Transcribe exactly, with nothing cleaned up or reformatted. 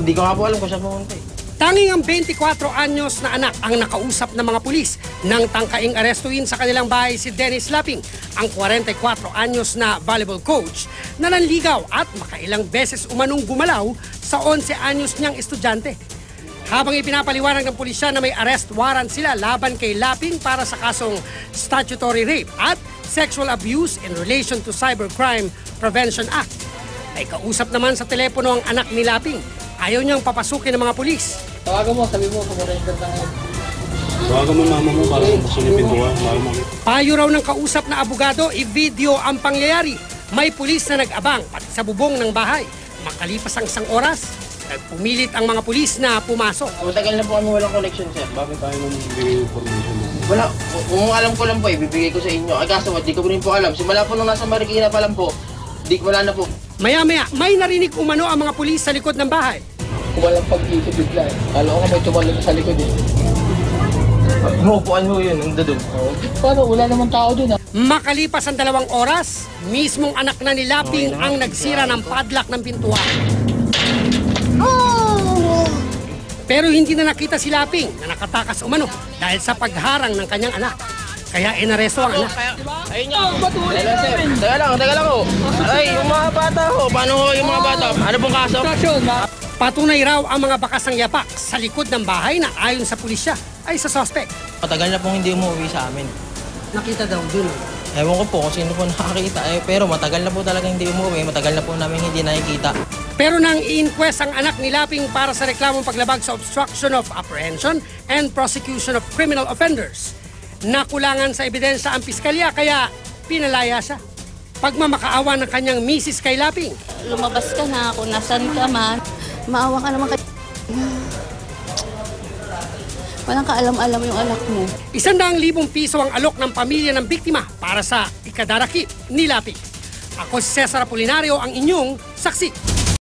Hindi ko nga po alam kung saan pumunta eh. Tanging ang twenty-four anyos na anak ang nakausap ng mga pulis nang tangkaing arestuin sa kanilang bahay si Dennis Lapping, ang forty-four anyos na volleyball coach na nanligaw at makailang beses umanong gumalaw sa eleven anyos niyang estudyante. Habang ipinapaliwanag ng pulisya na may arrest warrant sila laban kay Lapping para sa kasong statutory rape at sexual abuse in relation to Cybercrime Prevention Act, ay kausap naman sa telepono ang anak ni Lapping. Ayaw niyang papasukin ng mga pulis. Tawagan mo, sabi mo, pag-arrender ka ngayon. Tawagan mo mama mo para sa pintuan. Payo raw ng kausap na abogado, i-video ang pangyayari. May pulis na nag-abang pati sa bubong ng bahay. Makalipas ang isang oras, nagpumilit ang mga pulis na pumasok. Matagal na po kami walang connection, sir. Bakit tayo nang bibigay information? Wala. Kung alam ko lang po, ibibigay ko sa inyo. Ay kaso, hindi ko rin po alam. Simula po nung nasa Marikina pa lang po, hindi ko wala na po. Maya-maya, may narinig umano ang mga pulis sa likod ng bahay. Walang pag-iisip bigla eh. Kala ko may tumalun sa likod eh. Ropoan mo yun, nanda doon. Paano, wala namang tao doon ah. Makalipas ang dalawang oras, mismong anak na ni Lapping ang nagsira ng padlock ng pintuan. Oh! Pero hindi na nakita si Lapping na nakatakas umano dahil sa pagharang ng kanyang anak. Kaya inaresto ang anak. Ayun niya. Taga lang, taga lang ho. Ay, yung mga bata ho. Paano ho yung mga bata? Ano pong kaso? Patunay raw ang mga bakasang yapak sa likod ng bahay na ayon sa pulisya ay sa suspect. Matagal na pong hindi umuwi sa amin. Nakita daw doon. Ewan ko po kung sino po nakakita. Eh, pero matagal na po talaga hindi umuwi. Matagal na po namin hindi nakikita. Pero nang i-inquest ang anak ni Lapping para sa reklamong paglabag sa Obstruction of Apprehension and Prosecution of Criminal Offenders, nakulangan sa ebidensya ang piskalya kaya pinalaya siya. Pagmamakaawa ng kanyang misis kay Lapping. Lumabas ka na kung nasan ka man. Maawa ka naman kay... Walang kaalam-alam yung anak mo. one hundred thousand piso ang alok ng pamilya ng biktima para sa ikadarakip ni Lapping. Ako si Cesar Apolinario, ang inyong saksi.